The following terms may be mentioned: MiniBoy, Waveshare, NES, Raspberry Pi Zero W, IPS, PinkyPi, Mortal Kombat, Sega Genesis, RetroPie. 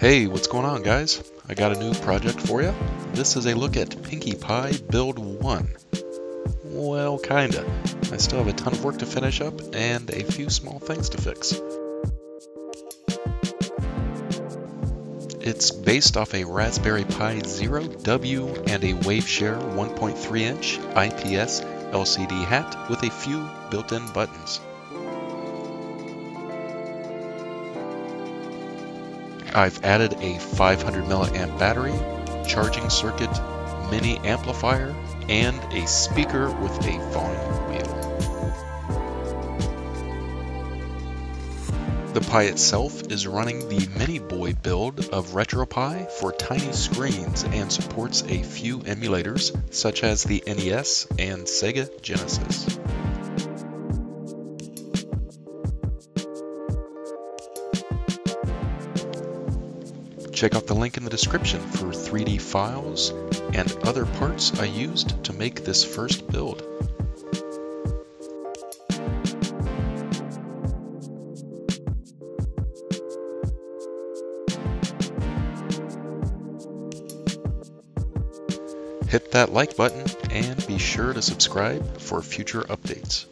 Hey, what's going on, guys? I got a new project for you. This is a look at PinkyPi Build 1. Well, kinda. I still have a ton of work to finish up and a few small things to fix. It's based off a Raspberry Pi Zero W and a Waveshare 1.3-inch IPS LCD hat with a few built-in buttons. I've added a 500 milliamp battery, charging circuit, mini amplifier, and a speaker with a volume wheel. The Pi itself is running the MiniBoy build of RetroPie for tiny screens and supports a few emulators such as the NES and Sega Genesis. Check out the link in the description for 3D files and other parts I used to make this first build. Hit that like button and be sure to subscribe for future updates.